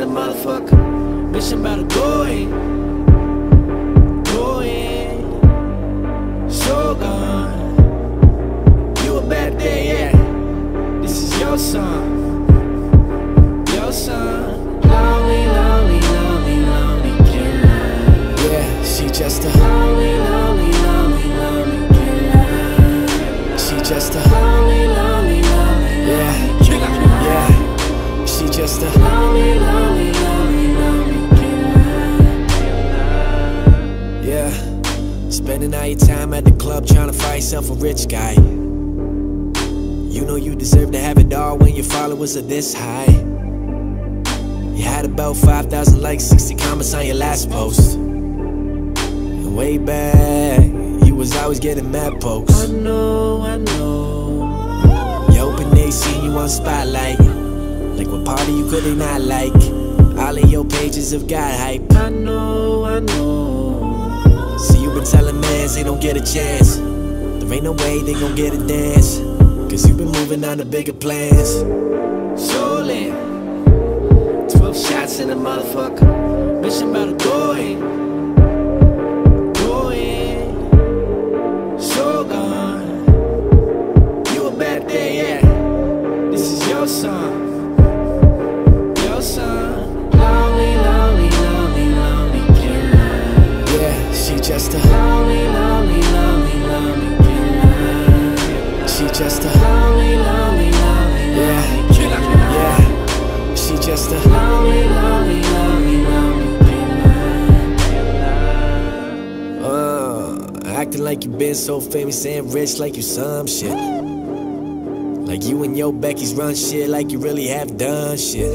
in a motherfucker. Bitch, I'm about to go in. Go in. So gone. You a bad day, yeah. This is your song. Your song. Lonely, lonely, lonely, lonely girl. Yeah, she just a lonely, lonely, lonely, lonely girl. She just a lonely, lonely, lonely, yeah. Yeah, she just a lonely, lonely, lonely, lonely girl. Yeah, spending all your time at the club trying to find yourself a rich guy. You know you deserve to have it all when your followers are this high. You had about 5,000 likes, 60 comments on your last post. And way back, you was always getting mad pokes. I know, I know. They see you on spotlight, like what party you could they not like? All of your pages have got hype. I know, I know. See, you been telling mans they don't get a chance. There ain't no way they gon' get a dance, cause you been moving on to bigger plans. So lit, 12 shots in a motherfucker. Bitch, I'm about to go in. Go in. So gone. You a bad day, yeah. This is your song, your song. Lonely, lonely, lonely, lonely girl. Yeah, she just a lonely, lonely, lonely, lonely girl. She just a lonely, lonely, lonely, lonely girl. Yeah, she just a lonely, lonely, lonely, lonely girl. Acting like you been so famous and rich, like you some shit. Like you and your Becky's run shit like you really have done shit.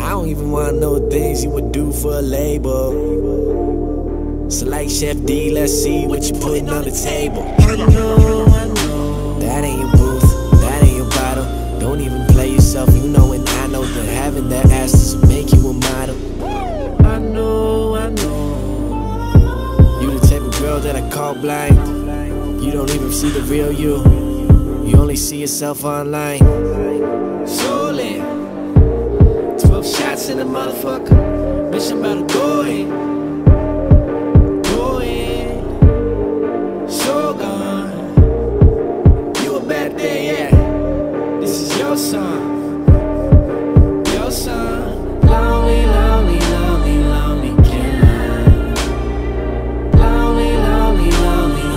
I don't even wanna know things you would do for a label. So like Chef D, let's see what you putting on the table. I know, I know. That ain't your booth, that ain't your bottle. Don't even play yourself, you know and I know that having that ass doesn't make you a model. I know, I know. You the type of girl that I call blind. You don't even see the real you. You only see yourself online. So lit, 12 shots in a motherfucker. Bitch, I'm about to go in. Go in. So gone. You a bad day, yeah. This is your song. Your song. Lonely, lonely, lonely, lonely girl. Lonely, lonely, lonely, lonely.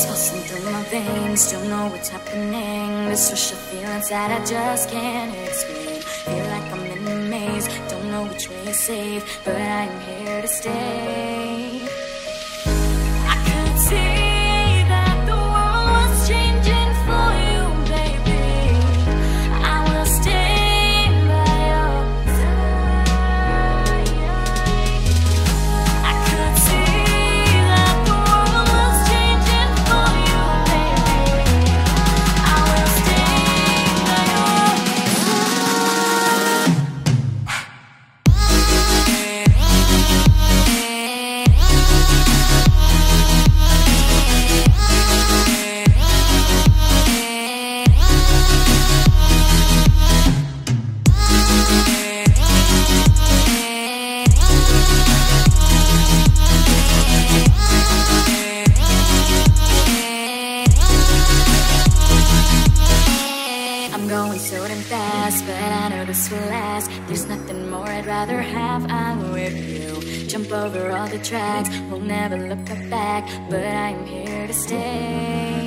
Tossing through my veins, don't know what's happening. This rush of feelings that I just can't explain. Feel like I'm in a maze, don't know which way is safe, but I'm here to stay. I could see that the world was changing for you, baby. I will stay by your side. I could see over all the tracks, we'll never look back, but I'm here to stay.